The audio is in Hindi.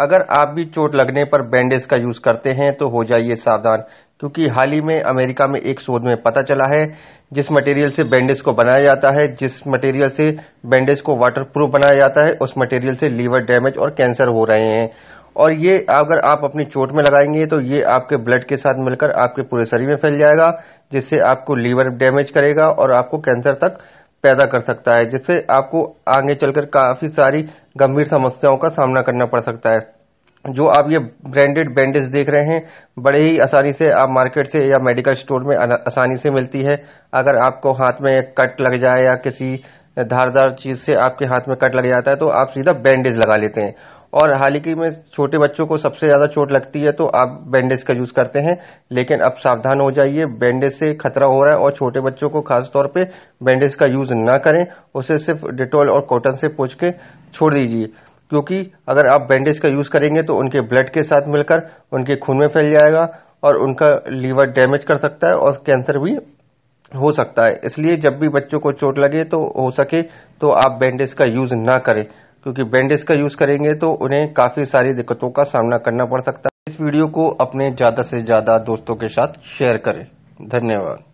अगर आप भी चोट लगने पर बैंडेज का यूज करते हैं तो हो जाइए सावधान, क्योंकि हाल ही में अमेरिका में एक शोध में पता चला है जिस मटेरियल से बैंडेज को बनाया जाता है, जिस मटेरियल से बैंडेज को वाटरप्रूफ बनाया जाता है, उस मटेरियल से लीवर डैमेज और कैंसर हो रहे हैं। और ये अगर आप अपनी चोट में लगाएंगे तो ये आपके ब्लड के साथ मिलकर आपके पूरे शरीर में फैल जाएगा, जिससे आपको लीवर डैमेज करेगा और आपको कैंसर तक पैदा कर सकता है, जिससे आपको आगे चलकर काफी सारी गंभीर समस्याओं का सामना करना पड़ सकता है। जो आप ये ब्रांडेड बैंडेज देख रहे हैं, बड़े ही आसानी से आप मार्केट से या मेडिकल स्टोर में आसानी से मिलती है। अगर आपको हाथ में कट लग जाए या किसी धारदार चीज से आपके हाथ में कट लग जाता है तो आप सीधा बैंडेज लगा लेते हैं। और हाल ही में छोटे बच्चों को सबसे ज्यादा चोट लगती है तो आप बैंडेज का यूज करते हैं, लेकिन अब सावधान हो जाइए, बैंडेज से खतरा हो रहा है। और छोटे बच्चों को खास तौर पे बैंडेज का यूज ना करें, उसे सिर्फ डिटॉल और कॉटन से पोंछ के छोड़ दीजिए, क्योंकि अगर आप बैंडेज का यूज करेंगे तो उनके ब्लड के साथ मिलकर उनके खून में फैल जाएगा और उनका लीवर डैमेज कर सकता है और कैंसर भी हो सकता है। इसलिए जब भी बच्चों को चोट लगे तो हो सके तो आप बैंडेज का यूज ना करें, क्योंकि बैंडेज का यूज करेंगे तो उन्हें काफी सारी दिक्कतों का सामना करना पड़ सकता है। इस वीडियो को अपने ज्यादा से ज्यादा दोस्तों के साथ शेयर करें। धन्यवाद।